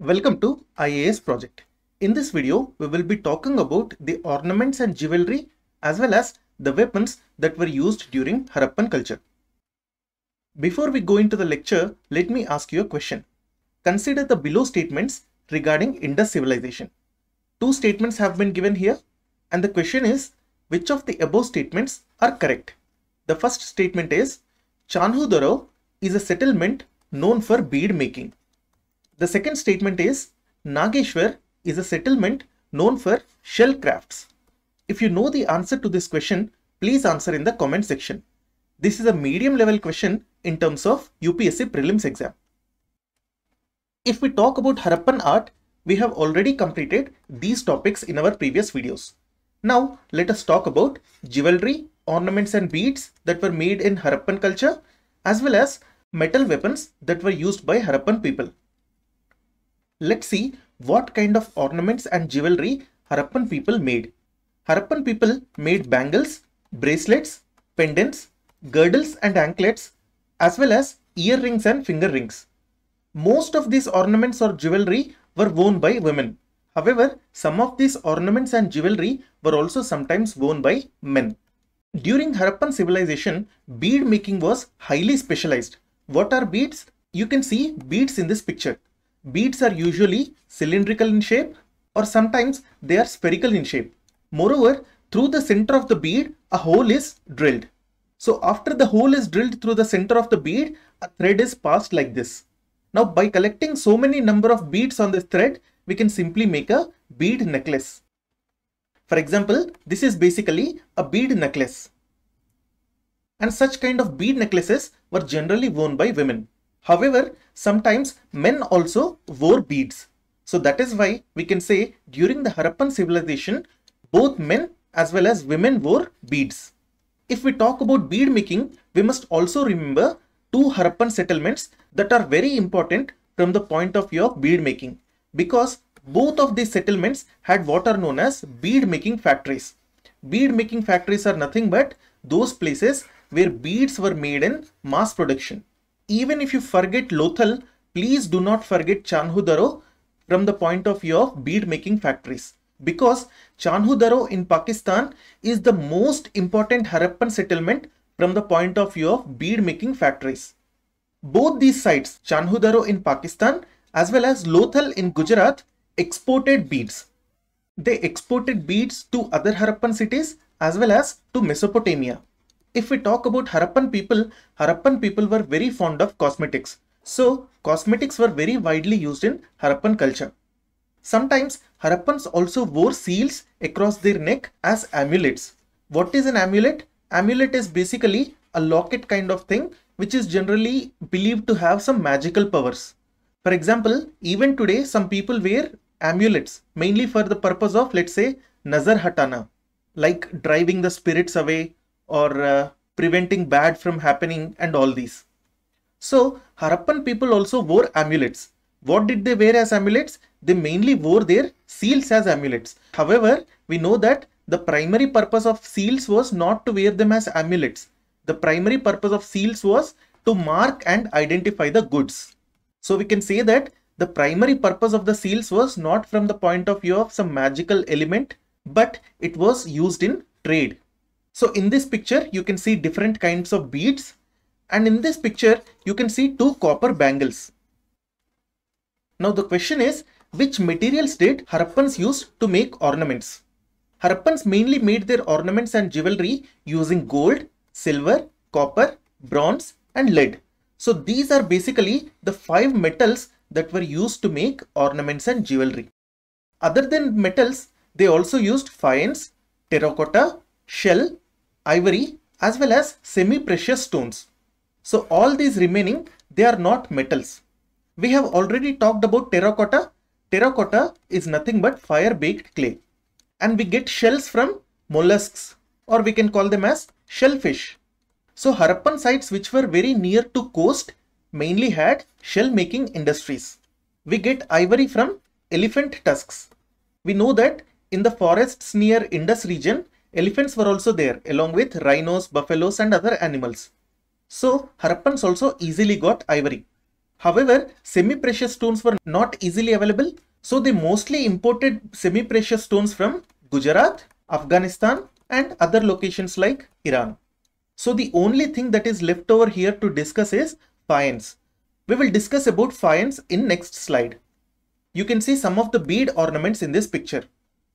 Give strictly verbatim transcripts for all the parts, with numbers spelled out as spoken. Welcome to I A S project. In this video, we will be talking about the ornaments and jewelry as well as the weapons that were used during Harappan culture. Before we go into the lecture, let me ask you a question. Consider the below statements regarding Indus civilization. Two statements have been given here, and the question is, which of the above statements are correct? The first statement is, Chanhudaro is a settlement known for bead making. The second statement is, Nageshwar is a settlement known for shell crafts. If you know the answer to this question, please answer in the comment section. This is a medium level question in terms of U P S C prelims exam. If we talk about Harappan art, we have already completed these topics in our previous videos. Now let us talk about jewelry, ornaments and beads that were made in Harappan culture, as well as metal weapons that were used by Harappan people. Let's see what kind of ornaments and jewelry Harappan people made. Harappan people made bangles, bracelets, pendants, girdles and anklets, as well as ear rings and finger rings. Most of these ornaments or jewelry were worn by women. However, some of these ornaments and jewelry were also sometimes worn by men. During Harappan civilization, bead making was highly specialized. What are beads? You can see beads in this picture. Beads are usually cylindrical in shape, or sometimes they are spherical in shape. Moreover, through the center of the bead, a hole is drilled. So after the hole is drilled through the center of the bead, a thread is passed like this. Now by collecting so many number of beads on this thread, we can simply make a bead necklace. For example, this is basically a bead necklace. And such kind of bead necklaces were generally worn by women. However, sometimes men also wore beads. So that is why we can say during the Harappan civilization, both men as well as women wore beads. If we talk about bead making, we must also remember two Harappan settlements that are very important from the point of view of bead making, because both of these settlements had what are known as bead making factories. Bead making factories are nothing but those places where beads were made in mass production. Even if you forget Lothal, please do not forget Chanhudaro from the point of view of bead making factories, because Chanhudaro in Pakistan is the most important Harappan settlement from the point of view of bead making factories. Both these sites, Chanhudaro in Pakistan as well as Lothal in Gujarat, exported beads. They exported beads to other Harappan cities as well as to Mesopotamia. If we talk about Harappan people, Harappan people were very fond of cosmetics. So cosmetics were very widely used in Harappan culture. Sometimes Harappans also wore seals across their neck as amulets. What is an amulet? Amulet is basically a locket kind of thing which is generally believed to have some magical powers. For example, even today some people wear amulets mainly for the purpose of, let's say, Nazar Hatana, like driving the spirits away or uh, preventing bad from happening and all these. So Harappan people also wore amulets. What did they wear as amulets? They mainly wore their seals as amulets. However, we know that the primary purpose of seals was not to wear them as amulets. The primary purpose of seals was to mark and identify the goods. So we can say that the primary purpose of the seals was not from the point of view of some magical element, but it was used in trade. So in this picture, you can see different kinds of beads, and in this picture, you can see two copper bangles. Now the question is, which materials did Harappans use to make ornaments? Harappans mainly made their ornaments and jewelry using gold, silver, copper, bronze and lead. So these are basically the five metals that were used to make ornaments and jewelry. Other than metals, they also used faience, terracotta, shell, ivory as well as semi-precious stones. So all these remaining, they are not metals. We have already talked about terracotta. Terracotta is nothing but fire baked clay, and we get shells from mollusks, or we can call them as shellfish. So Harappan sites which were very near to coast mainly had shell making industries. We get ivory from elephant tusks. We know that in the forests near Indus region, elephants were also there along with rhinos, buffaloes and other animals. So Harappans also easily got ivory. However, semi-precious stones were not easily available, so they mostly imported semi-precious stones from Gujarat, Afghanistan and other locations like Iran. So the only thing that is left over here to discuss is faience. We will discuss about faience in next slide. You can see some of the bead ornaments in this picture.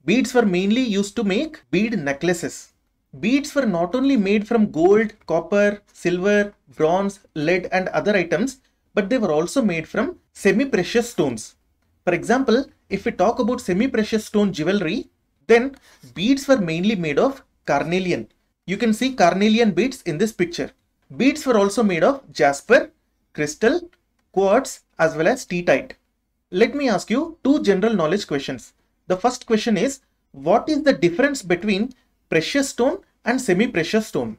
Beads were mainly used to make bead necklaces. Beads were not only made from gold, copper, silver, bronze, lead and other items, but they were also made from semi-precious stones. For example, if we talk about semi-precious stone jewelry, then beads were mainly made of carnelian. You can see carnelian beads in this picture. Beads were also made of jasper, crystal, quartz as well as steatite. Let me ask you two general knowledge questions. The first question is, what is the difference between precious stone and semi-precious stone?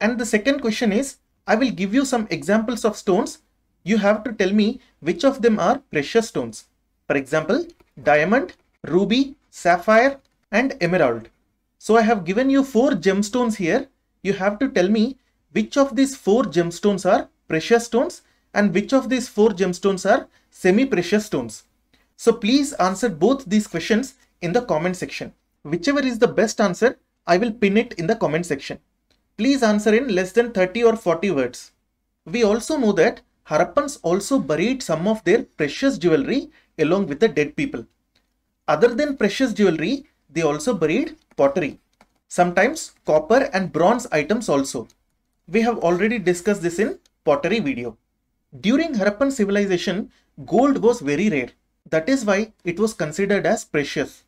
And the second question is, I will give you some examples of stones. You have to tell me which of them are precious stones. For example, diamond, ruby, sapphire and emerald. So I have given you four gemstones here. You have to tell me which of these four gemstones are precious stones and which of these four gemstones are semi-precious stones. So please answer both these questions in the comment section. Whichever is the best answer, I will pin it in the comment section. Please answer in less than thirty or forty words. We also know that Harappans also buried some of their precious jewelry along with the dead people. Other than precious jewelry, they also buried pottery, sometimes copper and bronze items also. We have already discussed this in pottery video. During Harappan civilization, gold was very rare. That is why it was considered as precious.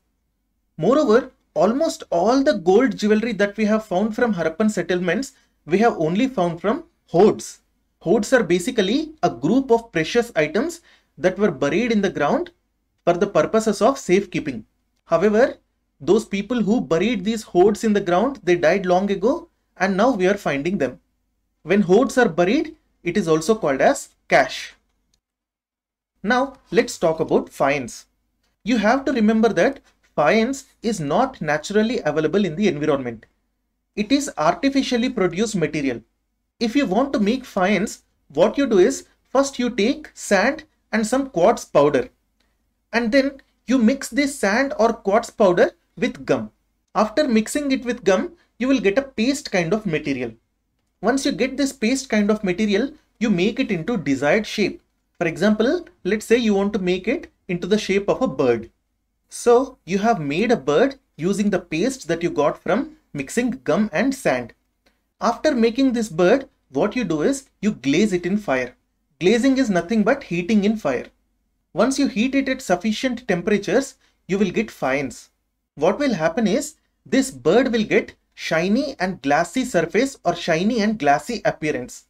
Moreover, almost all the gold jewelry that we have found from Harappan settlements, we have only found from hoards. Hoards are basically a group of precious items that were buried in the ground for the purposes of safekeeping. However, those people who buried these hoards in the ground, they died long ago and now we are finding them. When hoards are buried, it is also called as cash. Now let's talk about faience. You have to remember that faience is not naturally available in the environment. It is artificially produced material. If you want to make faience, what you do is, first you take sand and some quartz powder. And then you mix this sand or quartz powder with gum. After mixing it with gum, you will get a paste kind of material. Once you get this paste kind of material, you make it into desired shape. For example, let's say you want to make it into the shape of a bird. So you have made a bird using the paste that you got from mixing gum and sand. After making this bird, what you do is you glaze it in fire. Glazing is nothing but heating in fire. Once you heat it at sufficient temperatures, you will get faience. What will happen is, this bird will get shiny and glassy surface or shiny and glassy appearance.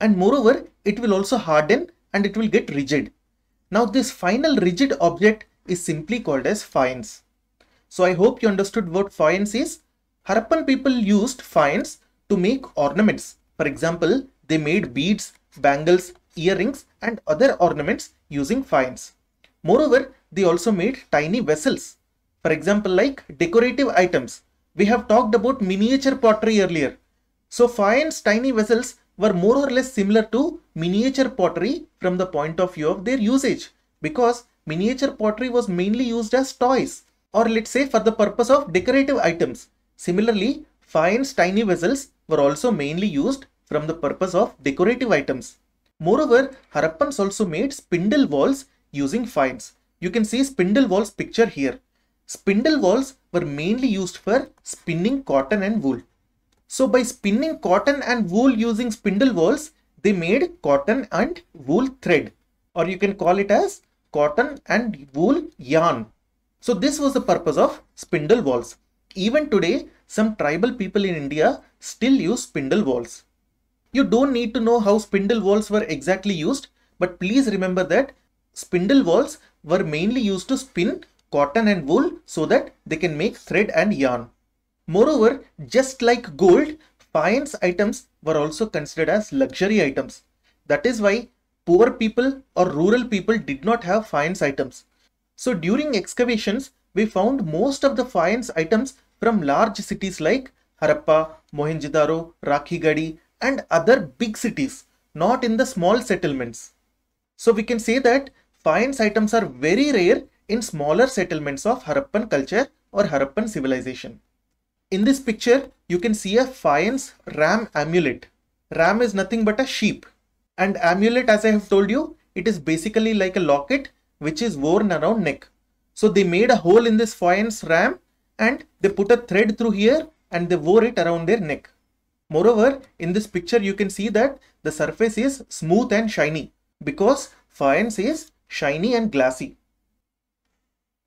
And moreover, it will also harden and it will get rigid. Now this final rigid object is simply called as faience. So I hope you understood what faience is. Harappan people used faience to make ornaments. For example, they made beads, bangles, earrings and other ornaments using faience. Moreover, they also made tiny vessels. For example, like decorative items. We have talked about miniature pottery earlier. So faience tiny vessels were more or less similar to miniature pottery from the point of view of their usage, because miniature pottery was mainly used as toys or let's say for the purpose of decorative items. Similarly, faience tiny vessels were also mainly used from the purpose of decorative items. Moreover, Harappans also made spindle walls using faience. You can see spindle walls picture here. Spindle walls were mainly used for spinning cotton and wool. So by spinning cotton and wool using spindle walls, they made cotton and wool thread, or you can call it as cotton and wool yarn. So this was the purpose of spindle walls. Even today, some tribal people in India still use spindle walls. You don't need to know how spindle walls were exactly used, but please remember that spindle walls were mainly used to spin cotton and wool so that they can make thread and yarn. Moreover, just like gold, faience items were also considered as luxury items. That is why poor people or rural people did not have faience items. So during excavations, we found most of the faience items from large cities like Harappa, Mohenjo-daro, Rakhigarhi, and other big cities, not in the small settlements. So we can say that faience items are very rare in smaller settlements of Harappan culture or Harappan civilization. In this picture, you can see a faience ram amulet. Ram is nothing but a sheep, and amulet, as I have told you, it is basically like a locket which is worn around neck. So they made a hole in this faience ram and they put a thread through here and they wore it around their neck. Moreover, in this picture you can see that the surface is smooth and shiny because faience is shiny and glassy.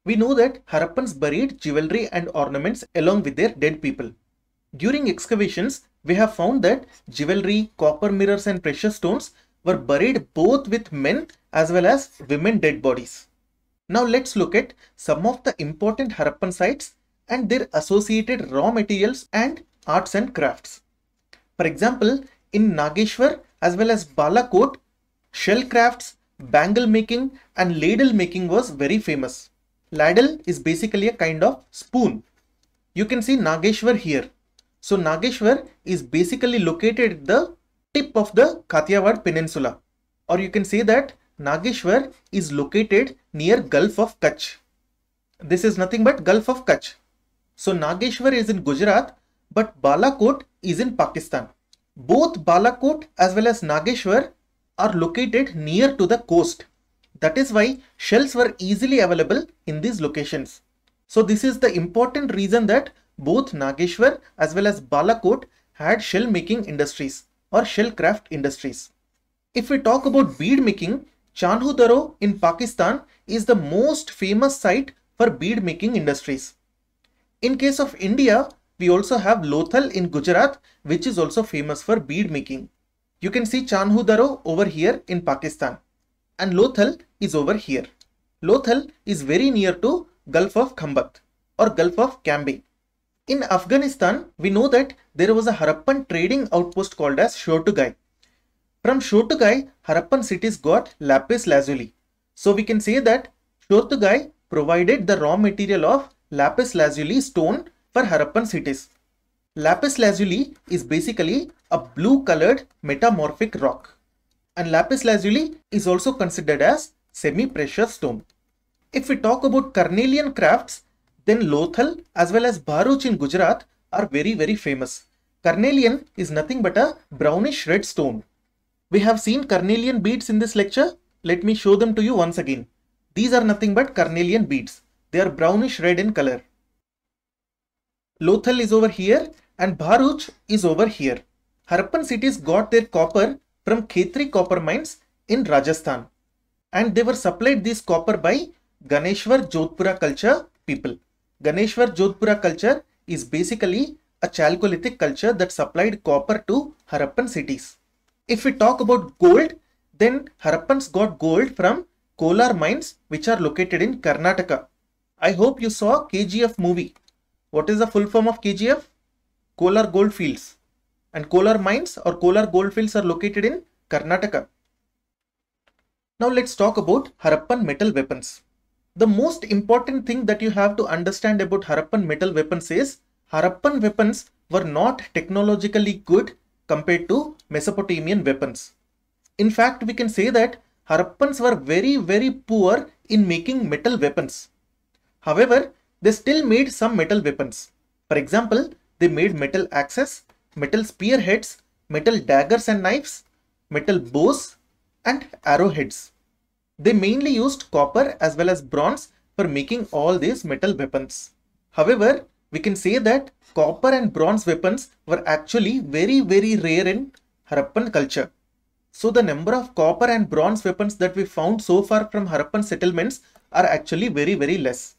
We know that Harappans buried jewelry and ornaments along with their dead people. During excavations, we have found that jewelry, copper mirrors and precious stones were buried both with men as well as women dead bodies. Now let's look at some of the important Harappan sites and their associated raw materials and arts and crafts. For example, in Nageshwar as well as Balakot, shell crafts, bangle making and ladle making was very famous. Ladle is basically a kind of spoon. You can see Nageshwar here. So Nageshwar is basically located at the tip of the Kathiawar peninsula, or you can say that Nageshwar is located near Gulf of Kutch. This is nothing but Gulf of Kutch. So Nageshwar is in Gujarat, but Balakot is in Pakistan. Both Balakot as well as Nageshwar are located near to the coast. That is why shells were easily available in these locations. So this is the important reason that both Nageshwar as well as Balakot had shell making industries or shell craft industries. If we talk about bead making, Chanhudaro in Pakistan is the most famous site for bead making industries. In case of India, we also have Lothal in Gujarat, which is also famous for bead making. You can see Chanhudaro over here in Pakistan, and Lothal is over here. Lothal is very near to Gulf of Khambat or Gulf of Khambat. In Afghanistan, we know that there was a Harappan trading outpost called as Shortugai. From Shortugai, Harappan cities got lapis lazuli. So we can say that Shortugai provided the raw material of lapis lazuli stone for Harappan cities. Lapis lazuli is basically a blue colored metamorphic rock. And lapis lazuli is also considered as semi-precious stone. If we talk about carnelian crafts, then Lothal as well as Bharuch in Gujarat are very very famous. Carnelian is nothing but a brownish red stone. We have seen carnelian beads in this lecture. Let me show them to you once again. These are nothing but carnelian beads. They are brownish red in color. Lothal is over here and Bharuch is over here. Harappan cities got their copper from Khetri copper mines in Rajasthan, and they were supplied this copper by Ganeshwar Jodhpura culture people. Ganeshwar Jodhpura culture is basically a Chalcolithic culture that supplied copper to Harappan cities. If we talk about gold, then Harappans got gold from Kolar mines which are located in Karnataka. I hope you saw K G F movie. What is the full form of K G F? Kolar Gold Fields. And Kolar mines or Kolar gold fields are located in Karnataka. Now let's talk about Harappan metal weapons. The most important thing that you have to understand about Harappan metal weapons is Harappan weapons were not technologically good compared to Mesopotamian weapons. In fact, we can say that Harappans were very very poor in making metal weapons. However, they still made some metal weapons. For example, they made metal axes, metal spearheads, metal daggers and knives, metal bows and arrowheads. They mainly used copper as well as bronze for making all these metal weapons. However, we can say that copper and bronze weapons were actually very very rare in Harappan culture. So the number of copper and bronze weapons that we found so far from Harappan settlements are actually very very less.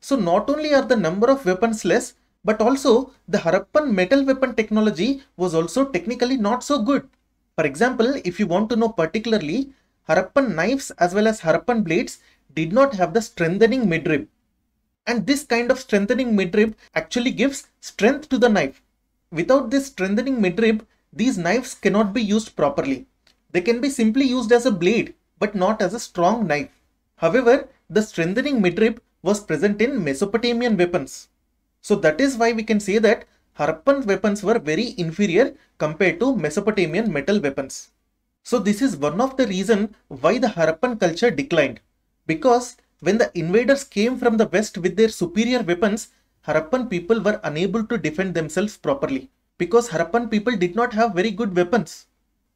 So not only are the number of weapons less, but also the Harappan metal weapon technology was also technically not so good. For example, if you want to know particularly, Harappan knives as well as Harappan blades did not have the strengthening midrib. And this kind of strengthening midrib actually gives strength to the knife. Without this strengthening midrib, these knives cannot be used properly. They can be simply used as a blade, but not as a strong knife. However, the strengthening midrib was present in Mesopotamian weapons. So that is why we can say that Harappan weapons were very inferior compared to Mesopotamian metal weapons. So this is one of the reasons why the Harappan culture declined, because when the invaders came from the west with their superior weapons, Harappan people were unable to defend themselves properly because Harappan people did not have very good weapons.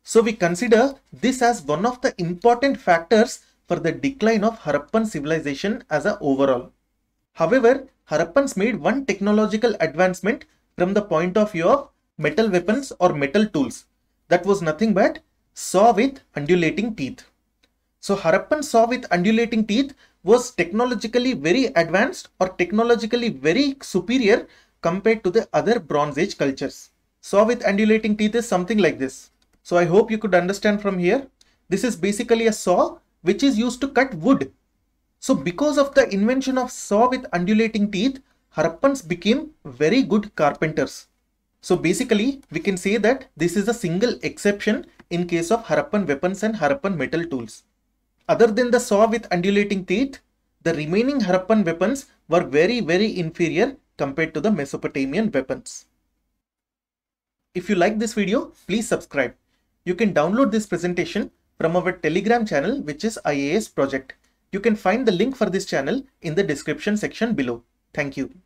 So we consider this as one of the important factors for the decline of Harappan civilization as a overall. However, Harappans made one technological advancement from the point of view of metal weapons or metal tools. That was nothing but saw with undulating teeth. So Harappan saw with undulating teeth was technologically very advanced or technologically very superior compared to the other Bronze Age cultures. Saw with undulating teeth is something like this. So I hope you could understand from here. This is basically a saw which is used to cut wood. So because of the invention of saw with undulating teeth, Harappans became very good carpenters. So basically we can say that this is a single exception in case of Harappan weapons and Harappan metal tools. Other than the saw with undulating teeth, the remaining Harappan weapons were very very inferior compared to the Mesopotamian weapons. If you like this video, please subscribe. You can download this presentation from our Telegram channel, which is I A S project. You can find the link for this channel in the description section below. Thank you.